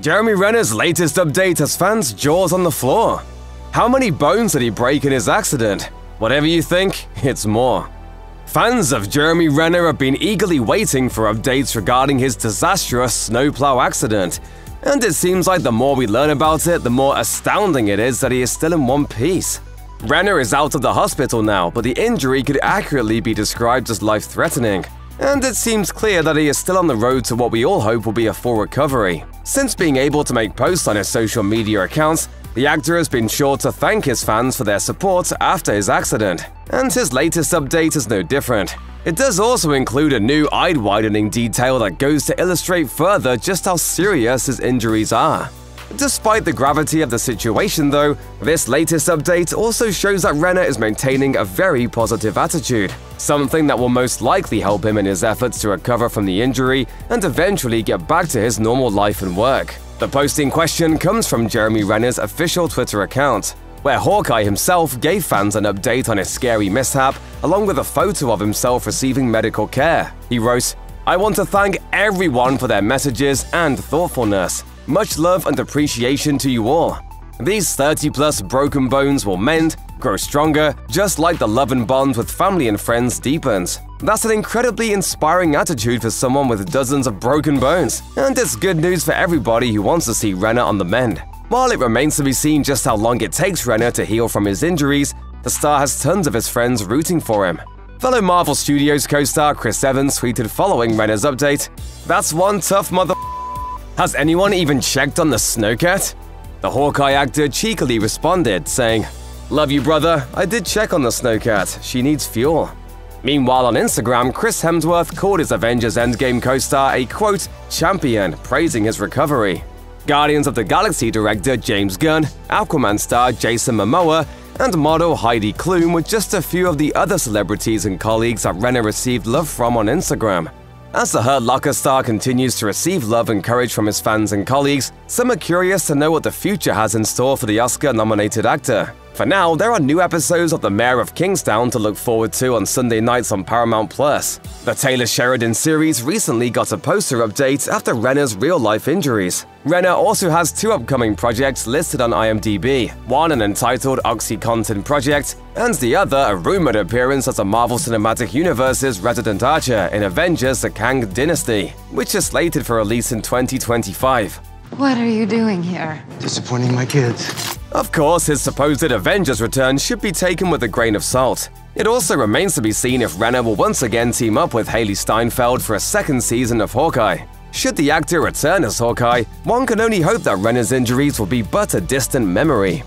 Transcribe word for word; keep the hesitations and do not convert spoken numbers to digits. Jeremy Renner's latest update has fans' jaws on the floor. How many bones did he break in his accident? Whatever you think, it's more. Fans of Jeremy Renner have been eagerly waiting for updates regarding his disastrous snowplow accident, and it seems like the more we learn about it, the more astounding it is that he is still in one piece. Renner is out of the hospital now, but the injury could accurately be described as life-threatening, and it seems clear that he is still on the road to what we all hope will be a full recovery. Since being able to make posts on his social media accounts, the actor has been sure to thank his fans for their support after his accident, and his latest update is no different. It does also include a new eye-widening detail that goes to illustrate further just how serious his injuries are. Despite the gravity of the situation, though, this latest update also shows that Renner is maintaining a very positive attitude, something that will most likely help him in his efforts to recover from the injury and eventually get back to his normal life and work. The post in question comes from Jeremy Renner's official Twitter account, where Hawkeye himself gave fans an update on his scary mishap, along with a photo of himself receiving medical care. He wrote, "I want to thank everyone for their messages and thoughtfulness. Much love and appreciation to you all. These thirty-plus broken bones will mend, grow stronger, just like the love and bond with family and friends deepens." That's an incredibly inspiring attitude for someone with dozens of broken bones, and it's good news for everybody who wants to see Renner on the mend. While it remains to be seen just how long it takes Renner to heal from his injuries, the star has tons of his friends rooting for him. Fellow Marvel Studios co-star Chris Evans tweeted following Renner's update, "That's one tough mother. Has anyone even checked on the Snowcat?" The Hawkeye actor cheekily responded, saying, "Love you, brother. I did check on the Snowcat. She needs fuel." Meanwhile, on Instagram, Chris Hemsworth called his Avengers Endgame co-star a, quote, champion, praising his recovery. Guardians of the Galaxy director James Gunn, Aquaman star Jason Momoa, and model Heidi Klum were just a few of the other celebrities and colleagues that Renner received love from on Instagram. As the Hurt Locker star continues to receive love and courage from his fans and colleagues, some are curious to know what the future has in store for the Oscar-nominated actor. For now, there are new episodes of The Mayor of Kingstown to look forward to on Sunday nights on Paramount plus. The Taylor Sheridan series recently got a poster update after Renner's real-life injuries. Renner also has two upcoming projects listed on IMDb, one an entitled OxyContin project, and the other a rumored appearance as a Marvel Cinematic Universe's resident archer in Avengers The Kang Dynasty, which is slated for release in twenty twenty-five. What are you doing here? Disappointing my kids. Of course, his supposed Avengers return should be taken with a grain of salt. It also remains to be seen if Renner will once again team up with Hailee Steinfeld for a second season of Hawkeye. Should the actor return as Hawkeye, one can only hope that Renner's injuries will be but a distant memory.